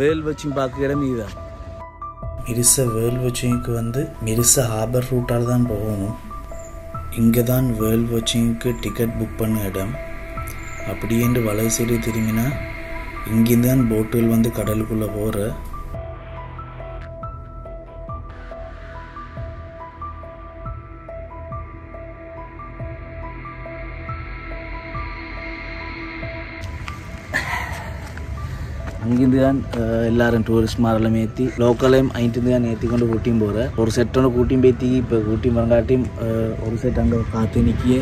வேல் watching பார்க்குற நீதா மிரிசா வேல் வச்சிங்க்கு வந்து மிரிசா ஹார்பர் ரூட்டால தான் போகணும். இங்கே தான் வேல் வச்சிங்க்கு டிக்கெட் புக் பண்ண இடம். அப்படியே வலை சைடு திரும்பினா இங்கேருந்து தான் போட்டுகள் வந்து கடலுக்குள்ளே போகிற. அங்கிருந்து தான் எல்லாரும் டூரிஸ்ட் மாரெல்லாம் ஏற்றி லோக்கலையும் அங்கிட்டு தான் ஏற்றி கொண்டு கூட்டியும் போகிறேன். ஒரு செட்டோட கூட்டியும் பேத்தி இப்போ கூட்டியும் வரங்காட்டியும் ஒரு செட் அங்கே காற்று நிற்கியே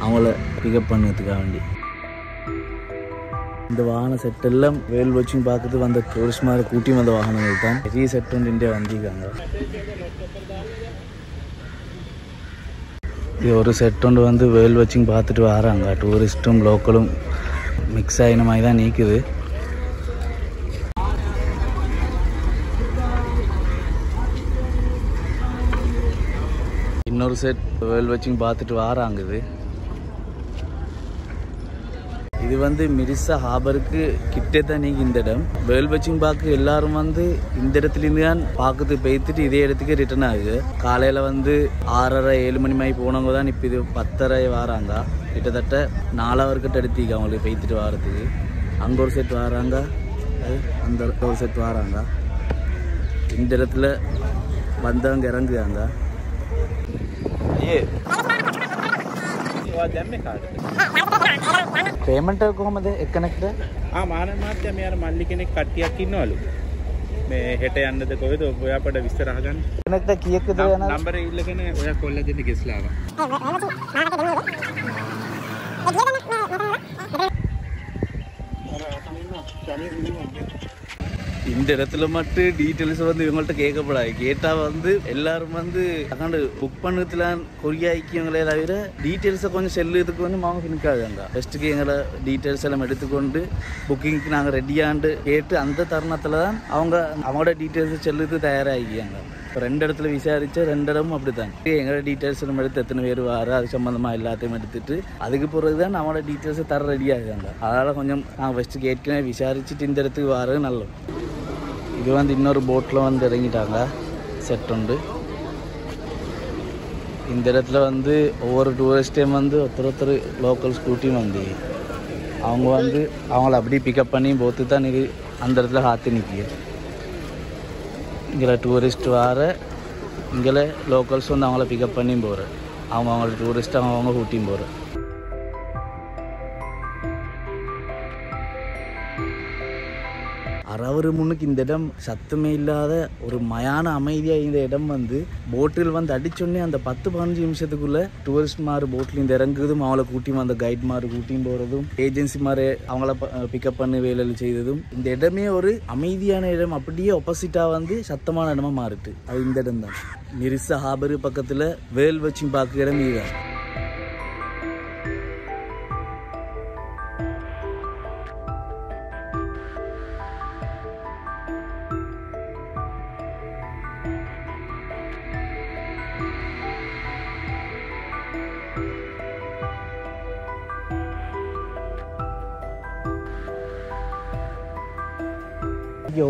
அவங்கள பிக்கப் பண்ணுறதுக்காக வேண்டி இந்த வாகன செட்டெல்லாம் வேல் வச்சும் பார்த்துட்டு வந்த டூரிஸ்ட் மாதிரி கூட்டியும் வந்த வாகனங்கள் தான் பெரிய செட் ஒன்று இண்டியா வந்திருக்காங்க. இது ஒரு செட் ஒன்று வந்து வேல் வச்சும் பார்த்துட்டு வராங்க. டூரிஸ்ட்டும் லோக்கலும் மிக்ஸ் ஆகின மாதிரி தான் நிற்குது. இன்னொரு செட் வேல் வாட்சிங் பார்த்துட்டு வராங்குது. இது வந்து மிரிசா ஹார்பருக்கு கிட்டே தான் நீங்கள் இந்த இடம். வேல் வாட்சிங் பார்க்க எல்லாரும் வந்து இந்த இடத்துலேருந்து தான் பார்க்குறது போய்த்துட்டு இதே இடத்துக்கு ரிட்டர்ன் ஆகுது. காலையில் வந்து 6:30 7 மணி மாதிரி போனவங்க தான் இப்போ இது 10:30 வராங்க. கிட்டத்தட்ட 4 ஹவர்கிட்ட எடுத்திக்க அவங்களுக்கு போய்த்துட்டு வரத்துக்கு. அங்கே ஒரு செட் வராங்க, அந்த இடத்துல ஒரு செட் வராங்க. இந்த இடத்துல வந்தவங்க இறங்குவாங்க. පේමන්ට් එක කොහමද එක්කෙනෙක්ට? ආ මානව මාත්‍යා මේ අර මල්ලි කෙනෙක් කට්ටියක් ඉන්නවලු. මේ හෙට යන්නද කොහෙද ඔයා අපට විස්තර අහගන්න. කෙනෙක්ට කීයකද යනවා? නම්බරේ ඉල්ලගෙන ඔයා කෝල් එකෙන් ගෙස්ලා ආවා. இந்த இடத்துல மட்டும் டீட்டெயில்ஸ் வந்து இவங்கள்ட்ட கேட்கப்படாது. கேட்டால் வந்து எல்லாரும் வந்து அக்காண்டு புக் பண்ணுறதுலாம் கொரியா ஐக்கியங்களே தவிர டீட்டெயில்ஸை கொஞ்சம் செல்லுறதுக்கு வந்து மாவு பின்னுக்காதாங்க. ஃபஸ்ட்டுக்கு எங்களை டீட்டெயில்ஸ் எல்லாம் எடுத்துக்கொண்டு புக்கிங்க்கு நாங்கள் ரெடியாண்டு கேட்டு அந்த தருணத்தில் தான் அவங்களோட டீட்டெயில்ஸை செல்லுறது தயாராகிக்காங்க. இப்போ 2 இடத்துல விசாரித்தா 2 இடமும் அப்படி தான். எங்களோட டீட்டெயில்ஸ் நம்ம எடுத்து எத்தனை பேர் வர அது சம்மந்தமாக எல்லாத்தையும் எடுத்துகிட்டு அதுக்கு பிறகு தான் நம்மளோட டீட்டெயில்ஸை தர ரெடியாகாங்க. அதனால் கொஞ்சம் நாங்கள் ஃபஸ்ட்டுக்கு ஏற்கனவே விசாரிச்சுட்டு இந்த இடத்துக்கு வர்றது நல்லது. இது வந்து இன்னொரு போட்டில் வந்து இறங்கிட்டாங்க செட் உண்டு. இந்த இடத்துல வந்து ஒவ்வொரு டூரிஸ்ட்டையும் வந்து ஒருத்தர் லோக்கல் ஸ்கூட்டியும் வந்து அவங்க வந்து அவங்கள அப்படியே பிக்கப் பண்ணி போத்து தான் இது அந்த இடத்துல காத்து நிற்கிது. இங்கே டூரிஸ்ட் வர இங்கே லோக்கல்ஸ் வந்து அவங்கள பிக்கப் பண்ணி போகிற அவங்களோட டூரிஸ்ட்டை அவங்க கூட்டியும் போகிற. அறவரு முன்னுக்கு இந்த இடம் சத்தமே இல்லாத ஒரு மயான அமைதியாக இந்த இடம் வந்து போட்டில் வந்து அடிச்சோடனே அந்த 10-15 நிமிஷத்துக்குள்ளே டூரிஸ்ட் மாதிரி போட்டில் இந்த இறங்குறதும் அவளை கூட்டியும் அந்த கைட் மாதிரி கூட்டியும் போகிறதும் ஏஜென்சி மாதிரி அவங்கள பிக்கப் பண்ணி வேலை செய்ததும் இந்த இடமே ஒரு அமைதியான இடம் அப்படியே ஆப்போசிட்டாக வந்து சத்தமான இடமா மாறிட்டு அது இந்த இடம் தான். மிரிசா ஹார்பரு பக்கத்தில் வேல் வச்சு பார்க்குற இடம் இதுதான்.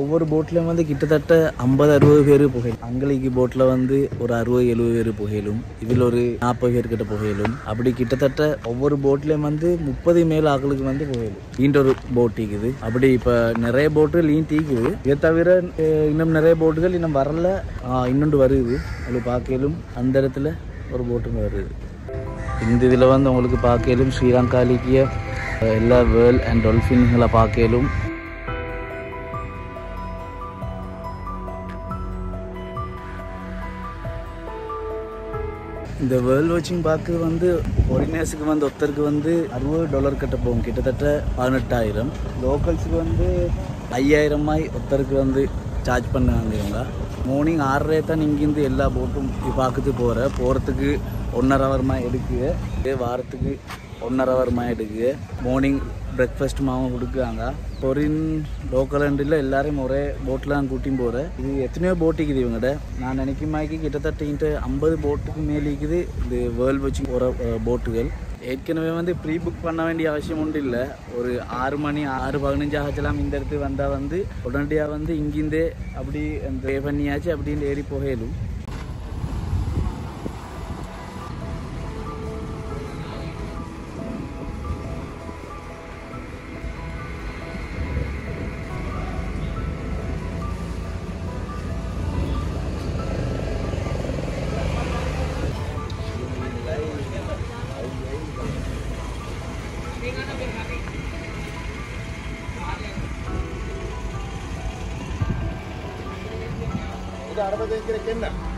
ஒவ்வொரு போட்லையும் வந்து கிட்டத்தட்ட 50-60 பேர் புகையிலும் அங்களைக்கு போட்டில் வந்து ஒரு 60-70 பேர் புகையிலும் இதில் ஒரு 40 பேர் கிட்ட புகையிலும் அப்படி கிட்டத்தட்ட ஒவ்வொரு போட்லையும் வந்து 30 மேல் ஆக்களுக்கு வந்து புகையிலும் ஈண்ட ஒரு போட் டீக்குது. அப்படி இப்போ நிறைய போட்டுகள் ஈன் டீக்குது. இதை தவிர இன்னும் நிறைய போட்டுகள் இன்னும் வரல இன்னொன்று வருது. அது பார்க்கையிலும் அந்த இடத்துல ஒரு போட்டுமே வருது. இந்த இதில் வந்து உங்களுக்கு பார்க்கையிலும் ஸ்ரீலங்காலிக்கிய எல்லா வேர்ல் அண்ட் டொல்ஃபின்களை பார்க்கையிலும் இந்த வேர்ல்டு வாட்சிங் பார்க்குறது வந்து ஃபாரினர்ஸுக்கு வந்து ஒருத்தருக்கு வந்து $60 கிட்ட போகும். கிட்டத்தட்ட 18,000. லோக்கல்ஸுக்கு வந்து 5,000 ஒருத்தருக்கு வந்து சார்ஜ் பண்ணுவாங்க இவங்க. மார்னிங் 6:30 தான் இங்கேருந்து எல்லா போட்டும் பார்க்குறது போகிறதுக்கு 1.5 ஹவர்மாக எடுக்குது. இதே வாரத்துக்கு 1.5 ஹவர்மாக எடுக்குது. மார்னிங் பிரேக்ஃபாஸ்ட் மாவும் கொடுக்குறாங்க. பொரின் லோக்கல் அண்டில் எல்லாரையும் ஒரே போட்லாம் கூட்டியும் போகிறேன். இது எத்தனையோ போட்டிக்குது இவங்கள்ட. நான் நினைக்குமாக்கி கிட்டத்தட்ட 50 போட்டுக்கு மேலிக்குது. இது வேர்ல்டு வாட்சிங் போகிற போட்டுகள் ஏற்கனவே வந்து ப்ரீ புக் பண்ண வேண்டிய அவசியம் ஒன்றும் இல்லை. ஒரு 6 மணி 6:15 ஆகலாம் இந்த இடத்துக்கு வந்தால் வந்து உடனடியாக வந்து இங்கிருந்தே அப்படி ட்ரை பண்ணியாச்சு அப்படின்னு ஏறி போகலும். هذا 60 كيلو